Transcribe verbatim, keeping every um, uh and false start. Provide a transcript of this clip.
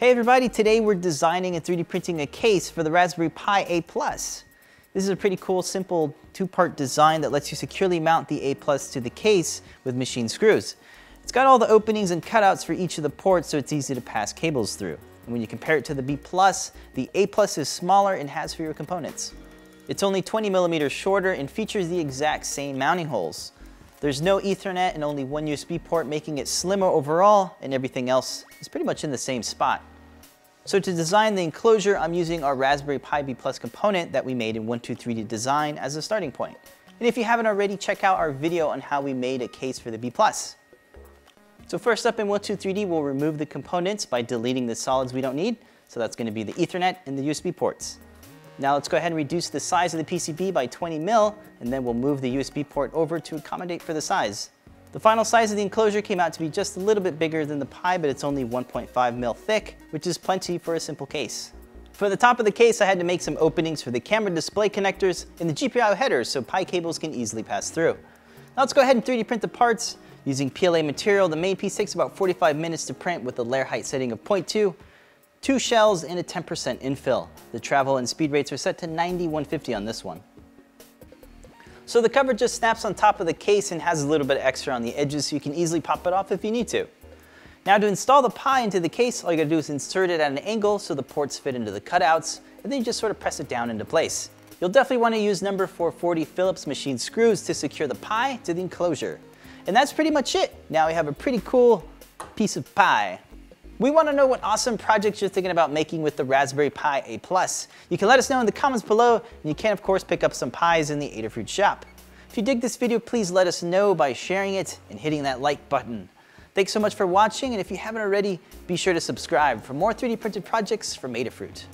Hey everybody, today we're designing and three D printing a case for the Raspberry Pi A plus. This is a pretty cool, simple two-part design that lets you securely mount the A plus to the case with machine screws. It's got all the openings and cutouts for each of the ports, so it's easy to pass cables through. And when you compare it to the B plus, the A plus is smaller and has fewer components. It's only twenty millimeters shorter and features the exact same mounting holes. There's no Ethernet and only one U S B port, making it slimmer overall, and everything else is pretty much in the same spot. So to design the enclosure, I'm using our Raspberry Pi B plus component that we made in one two three D Design as a starting point. And if you haven't already, check out our video on how we made a case for the B plus. So first up in one two three D, we'll remove the components by deleting the solids we don't need. So that's gonna be the Ethernet and the U S B ports. Now let's go ahead and reduce the size of the P C B by twenty mil, and then we'll move the U S B port over to accommodate for the size. The final size of the enclosure came out to be just a little bit bigger than the Pi, but it's only one point five mil thick, which is plenty for a simple case. For the top of the case, I had to make some openings for the camera display connectors and the G P I O headers so Pi cables can easily pass through. Now let's go ahead and three D print the parts. Using P L A material, the main piece takes about forty-five minutes to print with a layer height setting of zero point two. Two shells and a ten percent infill. The travel and speed rates are set to ninety, one fifty on this one. So the cover just snaps on top of the case and has a little bit of extra on the edges so you can easily pop it off if you need to. Now to install the Pi into the case, all you gotta do is insert it at an angle so the ports fit into the cutouts, and then you just sort of press it down into place. You'll definitely wanna use number four forty Phillips machine screws to secure the Pi to the enclosure. And that's pretty much it. Now we have a pretty cool piece of Pi. We want to know what awesome projects you're thinking about making with the Raspberry Pi A plus. You can let us know in the comments below, and you can of course pick up some Pis in the Adafruit shop. If you dig this video, please let us know by sharing it and hitting that like button. Thanks so much for watching, and if you haven't already, be sure to subscribe for more three D printed projects from Adafruit.